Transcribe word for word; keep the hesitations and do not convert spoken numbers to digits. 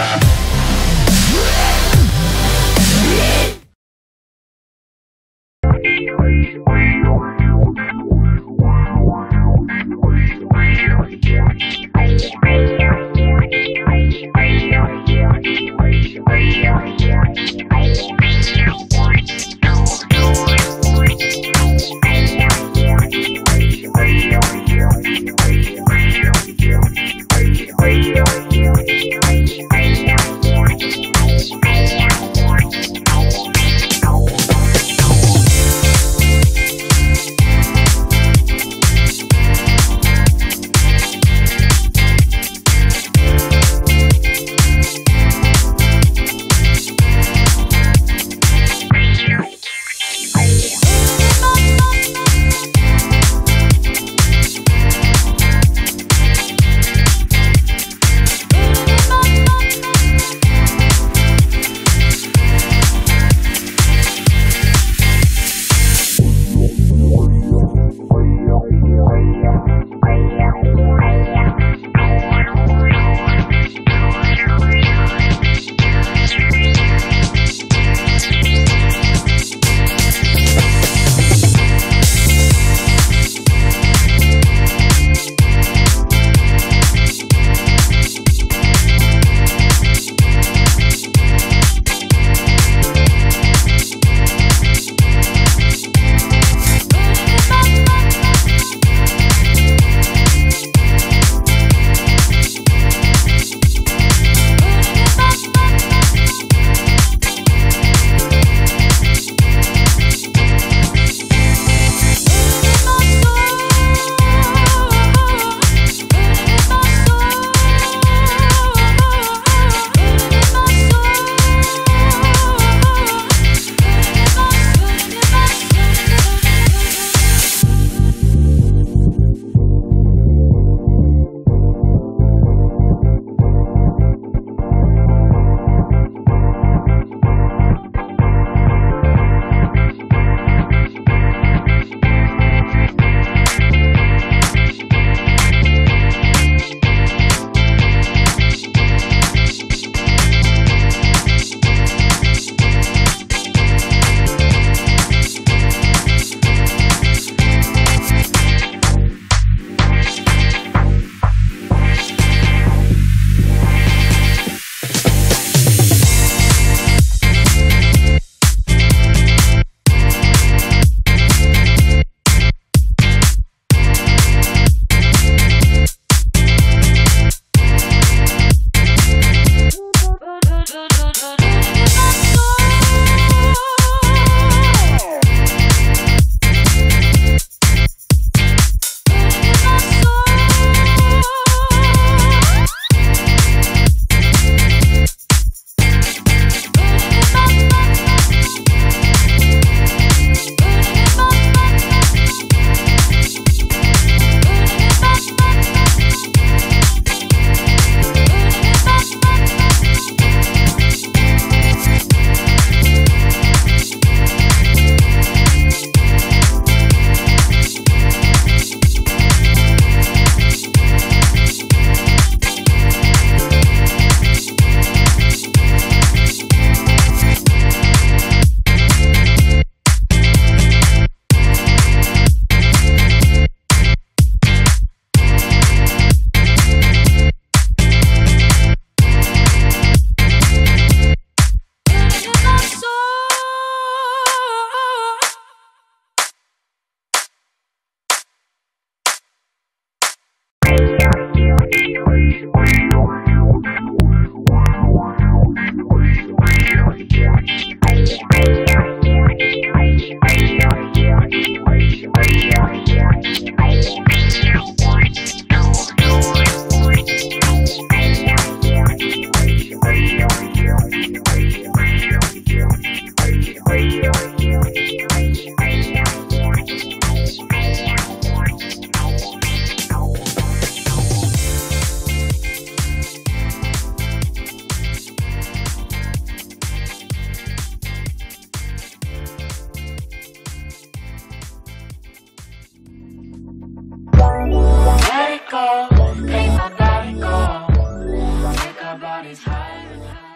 I always higher.